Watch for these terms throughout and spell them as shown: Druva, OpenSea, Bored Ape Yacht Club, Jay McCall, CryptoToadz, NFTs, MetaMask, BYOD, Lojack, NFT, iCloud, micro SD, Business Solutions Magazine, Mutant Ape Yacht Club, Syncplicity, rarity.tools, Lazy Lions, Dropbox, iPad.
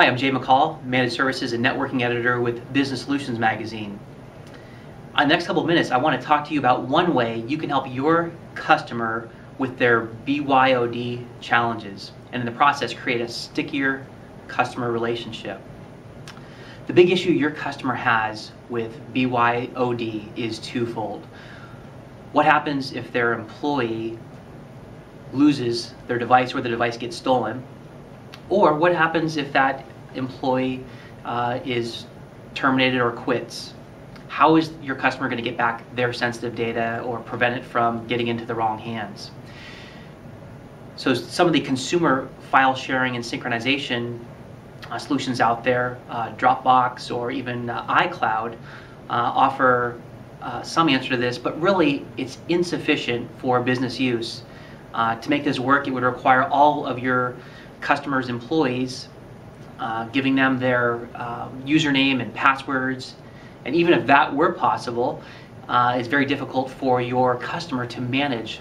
Hi, I'm Jay McCall, Managed Services and Networking Editor with Business Solutions Magazine. On the next couple of minutes, I want to talk to you about one way you can help your customer with their BYOD challenges and in the process create a stickier customer relationship. The big issue your customer has with BYOD is twofold. What happens if their employee loses their device or the device gets stolen? Or what happens if that employee is terminated or quits? How is your customer going to get back their sensitive data or prevent it from getting into the wrong hands? So some of the consumer file sharing and synchronization solutions out there, Dropbox or even iCloud, offer some answer to this, but really it's insufficient for business use. To make this work, it would require all of your customers' employees, giving them their username and passwords, and even if that were possible, it's very difficult for your customer to manage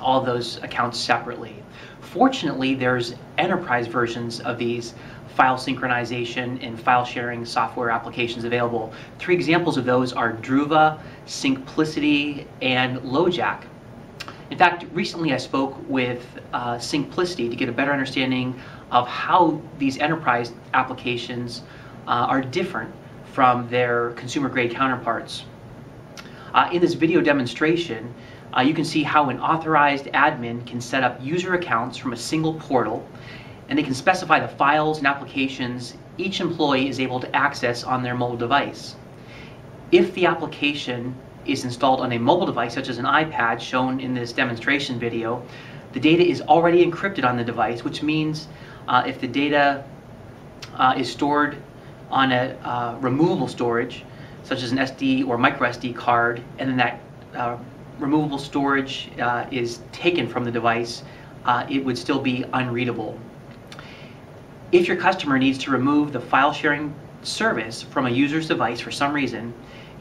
all those accounts separately. Fortunately, there's enterprise versions of these file synchronization and file sharing software applications available. Three examples of those are Druva, Syncplicity, and Lojack. In fact, recently I spoke with Syncplicity to get a better understanding of how these enterprise applications are different from their consumer-grade counterparts. In this video demonstration, you can see how an authorized admin can set up user accounts from a single portal, and they can specify the files and applications each employee is able to access on their mobile device. If the application is installed on a mobile device such as an iPad shown in this demonstration video, the data is already encrypted on the device, which means if the data is stored on a removable storage such as an SD or micro SD card, and then that removable storage is taken from the device, it would still be unreadable. If your customer needs to remove the file sharing service from a user's device for some reason,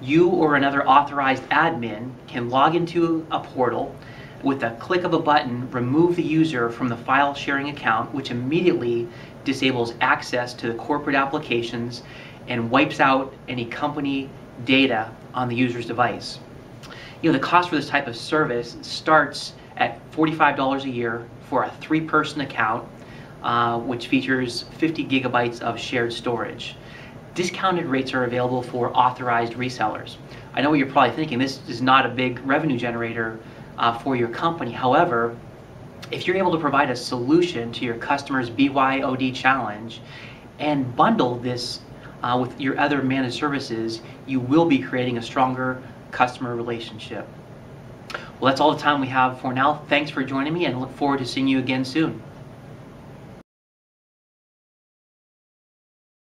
you or another authorized admin can log into a portal with a click of a button, remove the user from the file sharing account, which immediately disables access to the corporate applications and wipes out any company data on the user's device. You know, the cost for this type of service starts at $45 a year for a three-person account, which features 50 gigabytes of shared storage. Discounted rates are available for authorized resellers. I know what you're probably thinking, this is not a big revenue generator for your company. However, if you're able to provide a solution to your customer's BYOD challenge and bundle this with your other managed services, you will be creating a stronger customer relationship. Well, that's all the time we have for now. Thanks for joining me, and look forward to seeing you again soon.